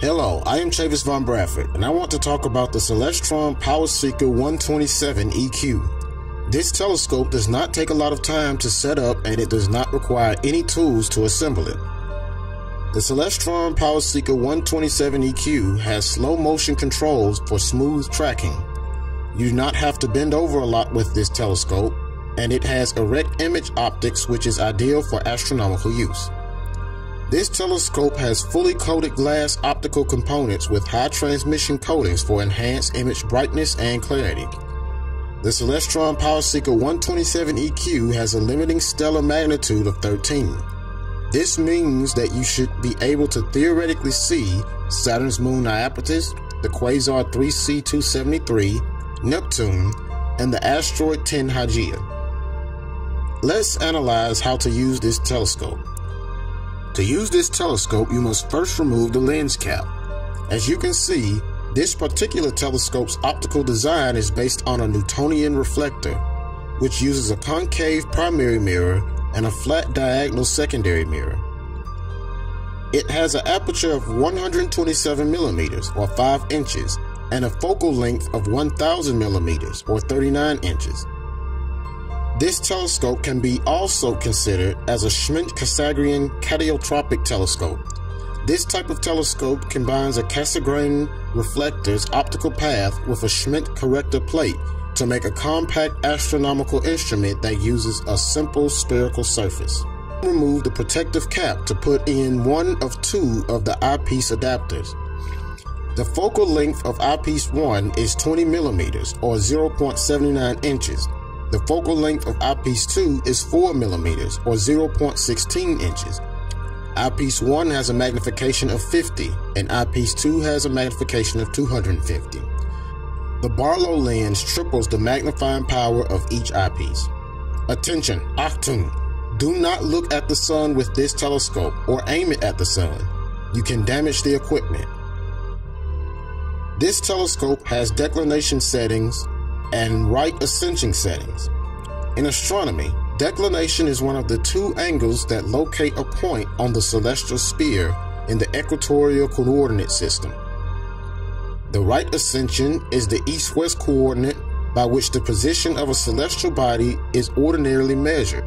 Hello, I am Chavis von Bradford, and I want to talk about the Celestron PowerSeeker 127EQ. This telescope does not take a lot of time to set up, and it does not require any tools to assemble it. The Celestron PowerSeeker 127EQ has slow motion controls for smooth tracking. You do not have to bend over a lot with this telescope, and it has erect image optics, which is ideal for astronomical use. This telescope has fully coated glass optical components with high transmission coatings for enhanced image brightness and clarity. The Celestron PowerSeeker 127EQ has a limiting stellar magnitude of 13. This means that you should be able to theoretically see Saturn's moon Iapetus, the quasar 3C273, Neptune, and the asteroid 10 Hygieia. Let's analyze how to use this telescope. To use this telescope, you must first remove the lens cap. As you can see, this particular telescope's optical design is based on a Newtonian reflector, which uses a concave primary mirror and a flat diagonal secondary mirror. It has an aperture of 127 millimeters or 5 inches and a focal length of 1000 millimeters or 39 inches. This telescope can be also considered as a Schmidt-Cassegrain catiotropic telescope. This type of telescope combines a Cassegrain reflector's optical path with a Schmidt corrector plate to make a compact astronomical instrument that uses a simple spherical surface. Remove the protective cap to put in one of two of the eyepiece adapters. The focal length of eyepiece 1 is 20 millimeters or 0.79 inches. The focal length of eyepiece 2 is 4 millimeters or 0.16 inches. Eyepiece 1 has a magnification of 50 and eyepiece 2 has a magnification of 250. The Barlow lens triples the magnifying power of each eyepiece. Attention, Achtung! Do not look at the sun with this telescope or aim it at the sun. You can damage the equipment. This telescope has declination settings and right ascension settings. In astronomy, declination is one of the two angles that locate a point on the celestial sphere in the equatorial coordinate system. The right ascension is the east-west coordinate by which the position of a celestial body is ordinarily measured.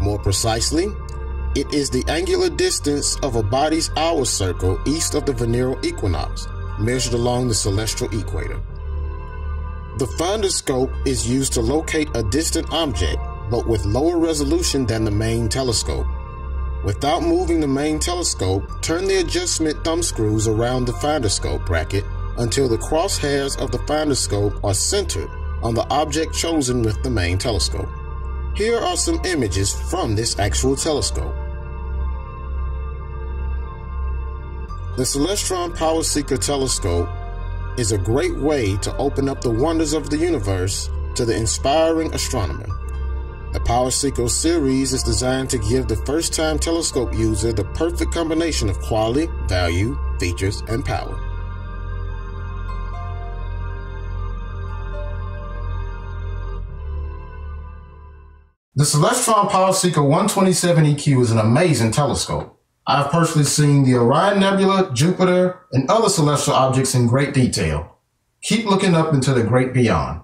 More precisely, it is the angular distance of a body's hour circle east of the vernal equinox, measured along the celestial equator. The finder's scope is used to locate a distant object, but with lower resolution than the main telescope. Without moving the main telescope, turn the adjustment thumbscrews around the finder's scope bracket until the crosshairs of the finder's scope are centered on the object chosen with the main telescope. Here are some images from this actual telescope. The Celestron PowerSeeker telescope is a great way to open up the wonders of the universe to the inspiring astronomer. The PowerSeeker series is designed to give the first-time telescope user the perfect combination of quality, value, features, and power. The Celestron PowerSeeker 127EQ is an amazing telescope. I've personally seen the Orion Nebula, Jupiter, and other celestial objects in great detail. Keep looking up into the great beyond.